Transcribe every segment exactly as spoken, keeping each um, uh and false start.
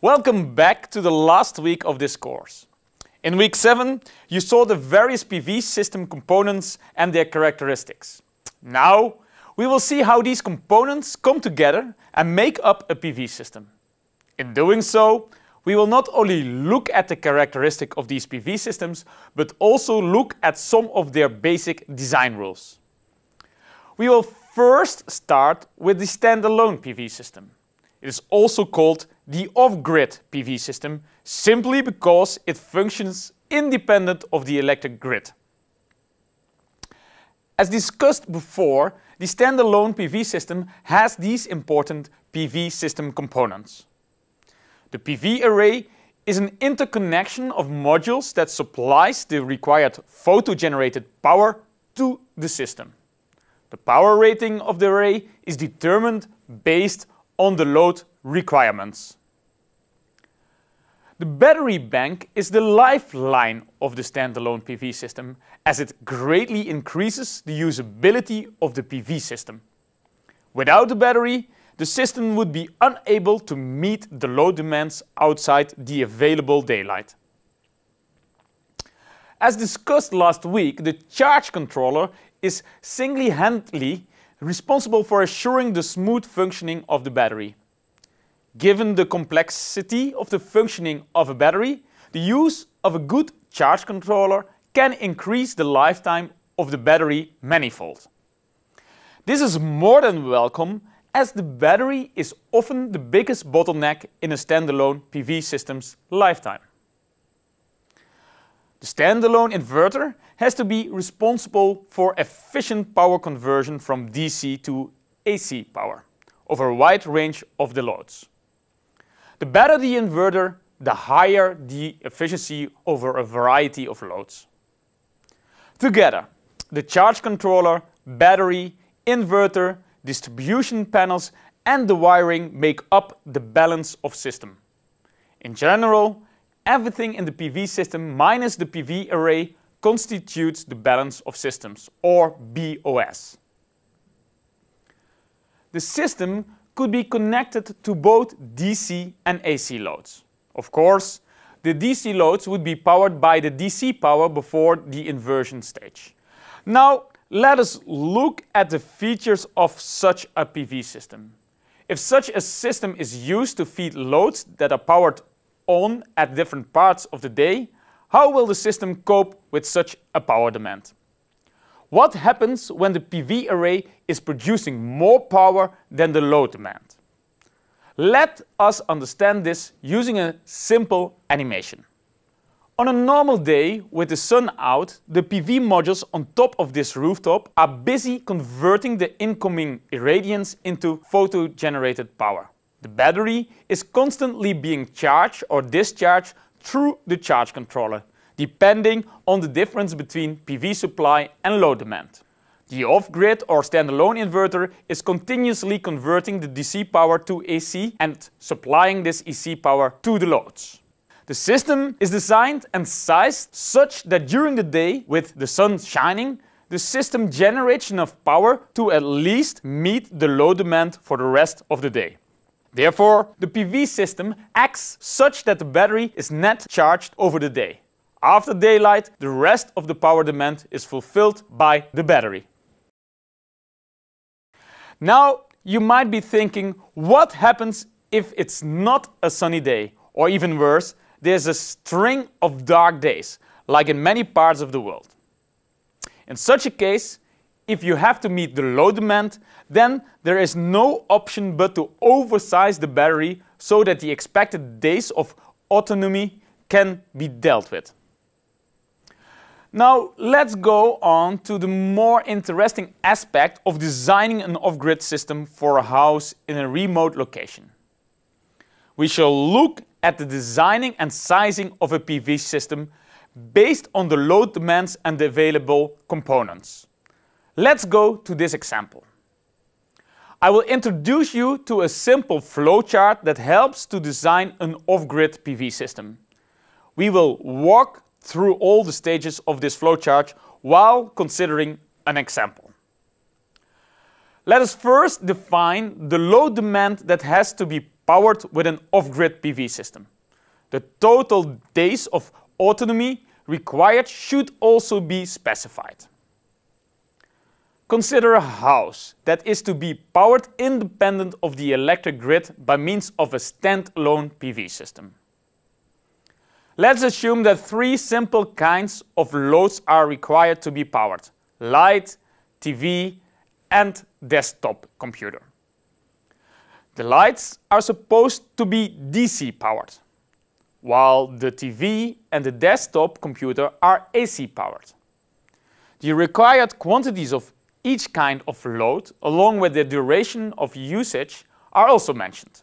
Welcome back to the last week of this course. In week seven, you saw the various P V system components and their characteristics. Now, we will see how these components come together and make up a P V system. In doing so, we will not only look at the characteristic of these P V systems, but also look at some of their basic design rules. We will first start with the standalone P V system. It is also called the off-grid P V system, simply because it functions independent of the electric grid. As discussed before, the standalone P V system has these important P V system components. The P V array is an interconnection of modules that supplies the required photo-generated power to the system. The power rating of the array is determined based on the load requirements. The battery bank is the lifeline of the standalone P V system, as it greatly increases the usability of the P V system. Without the battery, the system would be unable to meet the load demands outside the available daylight. As discussed last week, the charge controller is single-handedly responsible for assuring the smooth functioning of the battery. Given the complexity of the functioning of a battery, the use of a good charge controller can increase the lifetime of the battery manifold. This is more than welcome, as the battery is often the biggest bottleneck in a standalone P V system's lifetime. The standalone inverter has to be responsible for efficient power conversion from D C to A C power over a wide range of the loads. The better the inverter, the higher the efficiency over a variety of loads. Together, the charge controller, battery, inverter, distribution panels and the wiring make up the balance of system. In general, everything in the P V system minus the P V array constitutes the balance of systems, or B O S. The system could be connected to both D C and A C loads. Of course, the D C loads would be powered by the D C power before the inversion stage. Now, let us look at the features of such a P V system. If such a system is used to feed loads that are powered on at different parts of the day, how will the system cope with such a power demand? What happens when the P V array is producing more power than the load demand? Let us understand this using a simple animation. On a normal day with the sun out, the P V modules on top of this rooftop are busy converting the incoming irradiance into photo-generated power. The battery is constantly being charged or discharged through the charge controller, depending on the difference between P V supply and load demand. The off-grid or standalone inverter is continuously converting the D C power to A C and supplying this A C power to the loads. The system is designed and sized such that during the day, with the sun shining, the system generates enough power to at least meet the load demand for the rest of the day. Therefore, the P V system acts such that the battery is net charged over the day. After daylight, the rest of the power demand is fulfilled by the battery. Now, you might be thinking, what happens if it's not a sunny day? Or even worse, there's a string of dark days, like in many parts of the world. In such a case, if you have to meet the load demand, then there is no option but to oversize the battery so that the expected days of autonomy can be dealt with. Now, let's go on to the more interesting aspect of designing an off-grid system for a house in a remote location. We shall look at the designing and sizing of a P V system based on the load demands and the available components. Let's go to this example. I will introduce you to a simple flowchart that helps to design an off-grid P V system. We will walk through all the stages of this flowchart while considering an example. Let us first define the load demand that has to be powered with an off-grid P V system. The total days of autonomy required should also be specified. Consider a house that is to be powered independent of the electric grid by means of a standalone P V system. Let's assume that three simple kinds of loads are required to be powered: light, T V, and desktop computer. The lights are supposed to be D C powered, while the T V and the desktop computer are A C powered. The required quantities of each kind of load, along with the duration of usage, are also mentioned.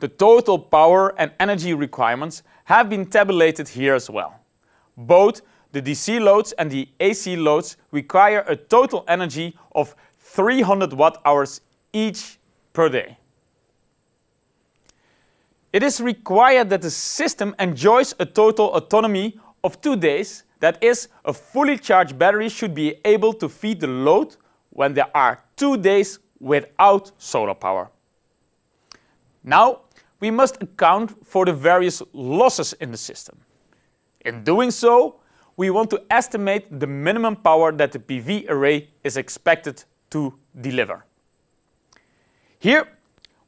The total power and energy requirements have been tabulated here as well. Both the D C loads and the A C loads require a total energy of three hundred watt hours each per day. It is required that the system enjoys a total autonomy of two days. That is, a fully charged battery should be able to feed the load when there are two days without solar power. Now, we must account for the various losses in the system. In doing so, we want to estimate the minimum power that the P V array is expected to deliver. Here,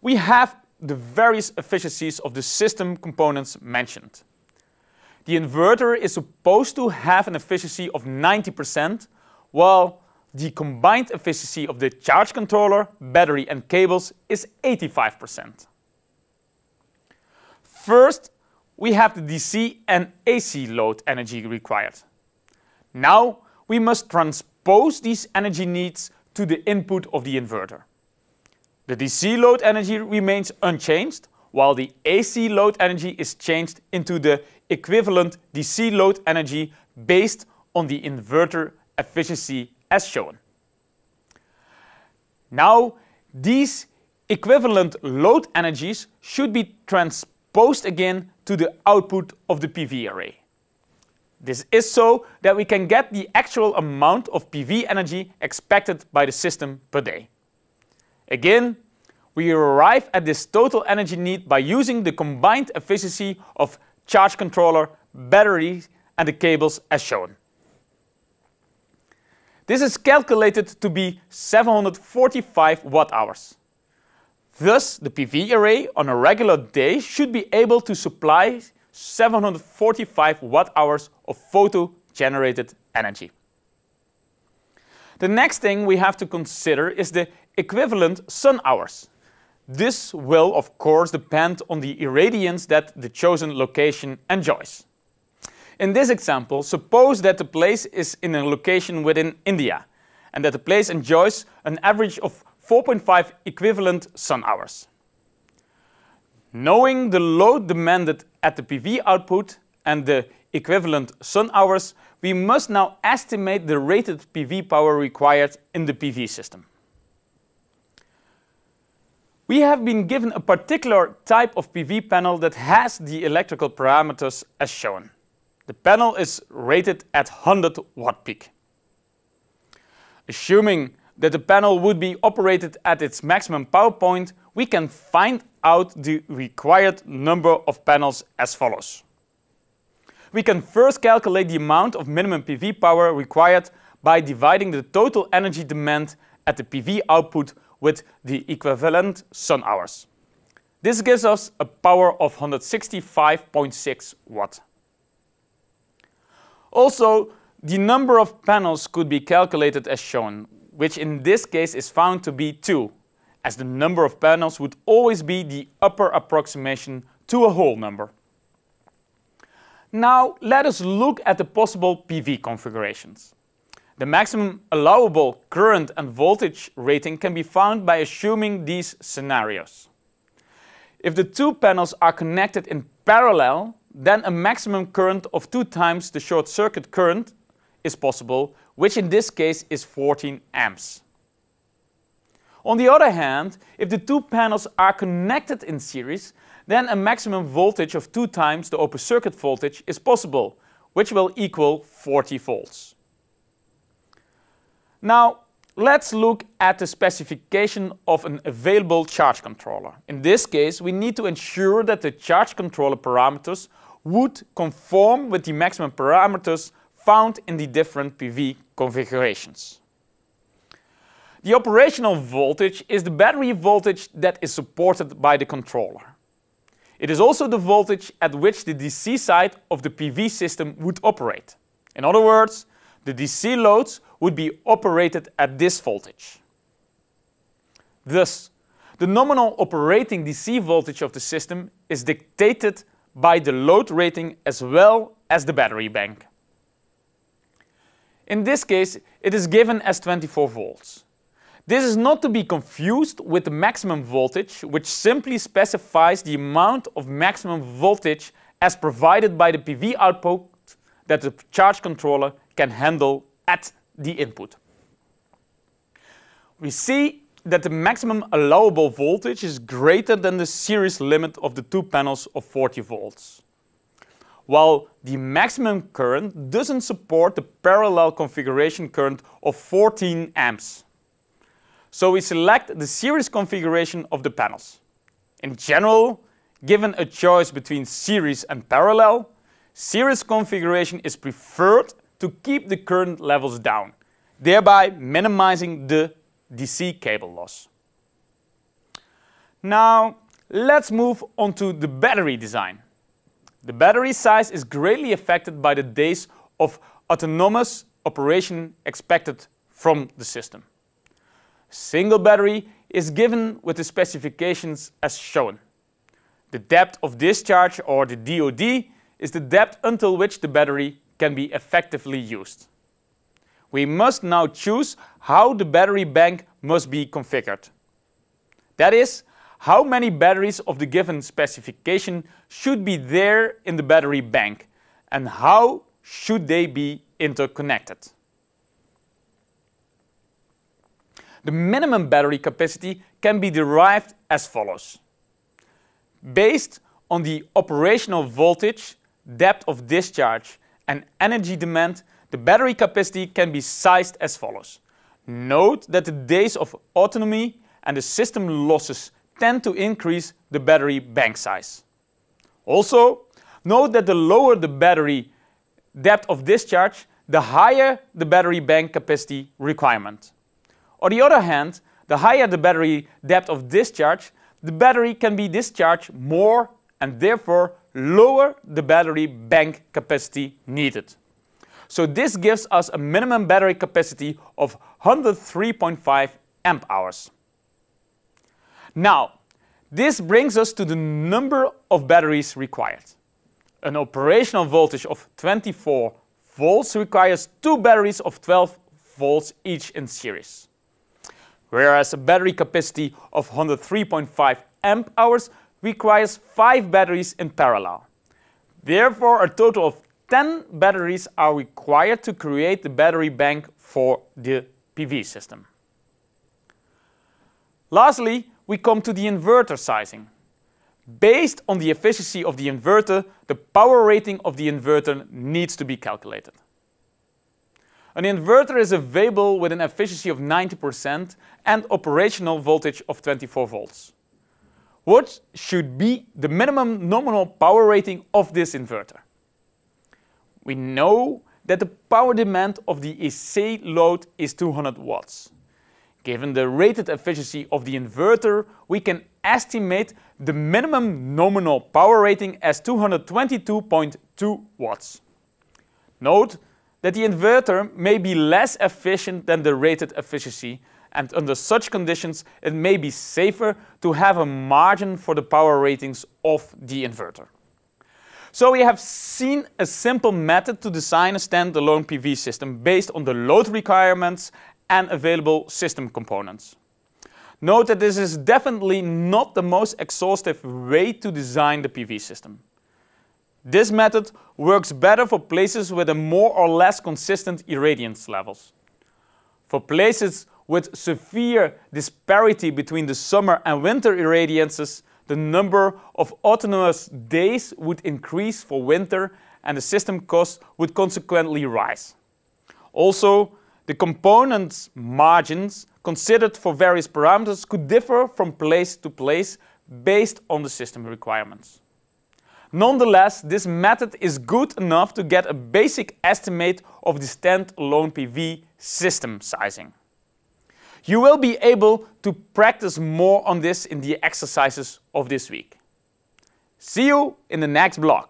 we have the various efficiencies of the system components mentioned. The inverter is supposed to have an efficiency of ninety percent, while the combined efficiency of the charge controller, battery and cables is eighty-five percent. First, we have the D C and A C load energy required. Now, we must transpose these energy needs to the input of the inverter. The D C load energy remains unchanged, while the A C load energy is changed into the equivalent D C load energy based on the inverter efficiency as shown. Now, these equivalent load energies should be transposed again to the output of the P V array. This is so that we can get the actual amount of P V energy expected by the system per day. Again, we arrive at this total energy need by using the combined efficiency of charge controller, battery, and the cables as shown. This is calculated to be seven hundred forty-five watt hours. Thus, the P V array on a regular day should be able to supply seven hundred forty-five watt hours of photo-generated energy. The next thing we have to consider is the equivalent sun hours. This will, of course, depend on the irradiance that the chosen location enjoys. In this example, suppose that the place is in a location within India, and that the place enjoys an average of four point five equivalent sun hours. Knowing the load demanded at the P V output and the equivalent sun hours, we must now estimate the rated P V power required in the P V system. We have been given a particular type of P V panel that has the electrical parameters as shown. The panel is rated at one hundred watt peak. Assuming that the panel would be operated at its maximum power point, we can find out the required number of panels as follows. We can first calculate the amount of minimum P V power required by dividing the total energy demand at the P V output with the equivalent sun hours. This gives us a power of one hundred sixty-five point six watt. Also, the number of panels could be calculated as shown, which in this case is found to be two, as the number of panels would always be the upper approximation to a whole number. Now, let us look at the possible P V configurations. The maximum allowable current and voltage rating can be found by assuming these scenarios. If the two panels are connected in parallel, then a maximum current of two times the short circuit current is possible, which in this case is fourteen amps. On the other hand, if the two panels are connected in series, then a maximum voltage of two times the open circuit voltage is possible, which will equal forty volts. Now, let's look at the specification of an available charge controller. In this case, we need to ensure that the charge controller parameters would conform with the maximum parameters found in the different P V configurations. The operational voltage is the battery voltage that is supported by the controller. It is also the voltage at which the D C side of the P V system would operate. In other words, the D C loads would be operated at this voltage. Thus, the nominal operating D C voltage of the system is dictated by the load rating as well as the battery bank. In this case, it is given as twenty-four volts. This is not to be confused with the maximum voltage, which simply specifies the amount of maximum voltage as provided by the P V output that the charge controller can handle at the input. We see that the maximum allowable voltage is greater than the series limit of the two panels of forty volts, while the maximum current doesn't support the parallel configuration current of fourteen amps. So we select the series configuration of the panels. In general, given a choice between series and parallel, series configuration is preferred to keep the current levels down, thereby minimizing the D C cable loss. Now, let's move on to the battery design. The battery size is greatly affected by the days of autonomous operation expected from the system. A single battery is given with the specifications as shown. The depth of discharge, or the D O D, is the depth until which the battery can be effectively used. We must now choose how the battery bank must be configured. That is, how many batteries of the given specification should be there in the battery bank, and how should they be interconnected. The minimum battery capacity can be derived as follows. Based on the operational voltage, depth of discharge, and energy demand, the battery capacity can be sized as follows. Note that the days of autonomy and the system losses tend to increase the battery bank size. Also, note that the lower the battery depth of discharge, the higher the battery bank capacity requirement. On the other hand, the higher the battery depth of discharge, the battery can be discharged more and therefore lower the battery bank capacity needed. So this gives us a minimum battery capacity of one hundred three point five amp hours. Now, this brings us to the number of batteries required. An operational voltage of twenty-four volts requires two batteries of twelve volts each in series, whereas a battery capacity of one hundred three point five amp hours requires five batteries in parallel. Therefore, a total of ten batteries are required to create the battery bank for the P V system. Lastly, we come to the inverter sizing. Based on the efficiency of the inverter, the power rating of the inverter needs to be calculated. An inverter is available with an efficiency of ninety percent and operational voltage of twenty-four volts. What should be the minimum nominal power rating of this inverter? We know that the power demand of the E C load is two hundred watts. Given the rated efficiency of the inverter, we can estimate the minimum nominal power rating as two hundred twenty-two point two watts. Note that the inverter may be less efficient than the rated efficiency, and under such conditions, it may be safer to have a margin for the power ratings of the inverter. So we have seen a simple method to design a standalone P V system based on the load requirements and available system components. Note that this is definitely not the most exhaustive way to design the P V system. This method works better for places with a more or less consistent irradiance levels. For places with severe disparity between the summer and winter irradiances, the number of autonomous days would increase for winter and the system cost would consequently rise. Also, The component margins considered for various parameters could differ from place to place based on the system requirements. Nonetheless, this method is good enough to get a basic estimate of the standalone P V system sizing. You will be able to practice more on this in the exercises of this week. See you in the next blog.